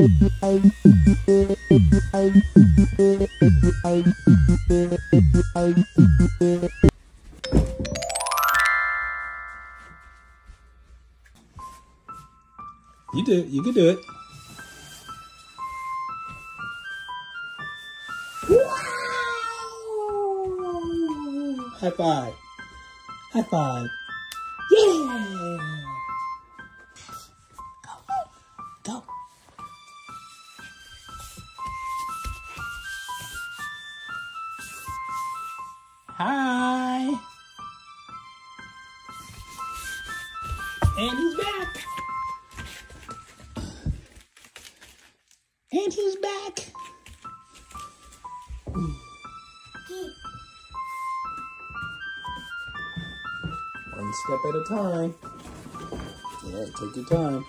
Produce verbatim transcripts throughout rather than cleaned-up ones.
You do it, you can do it. Wow! High five. High five. Yeah! Go. Hi. And he's back. And he's back. One step at a time. Yeah, take your time.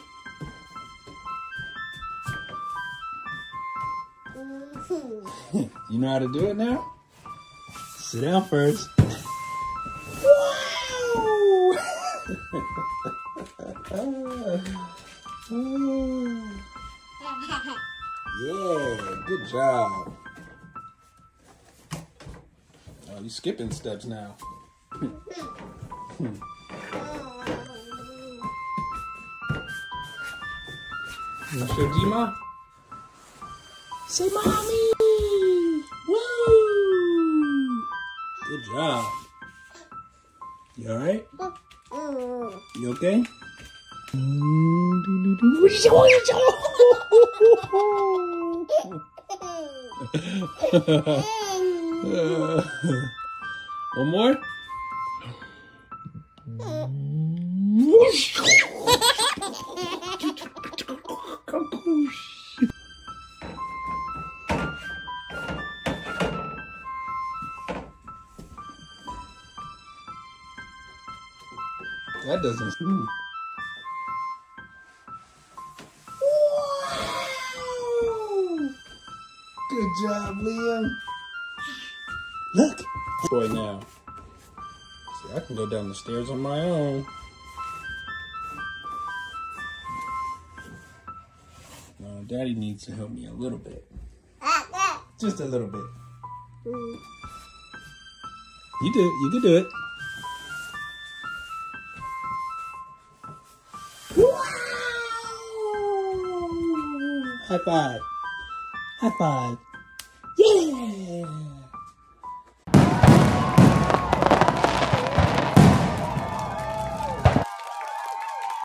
You know how to do it now? Sit down first. Wow! Yeah, good job. Oh, you're skipping steps now. Shojima? Say mommy! Woo! Good job. You alright? You okay? One more? That doesn't seem. Wow! Good job, Liam. Look. Boy, now. See, I can go down the stairs on my own. No, Daddy needs to help me a little bit. Just a little bit. You do it. You can do it. High five. High five. Yeah!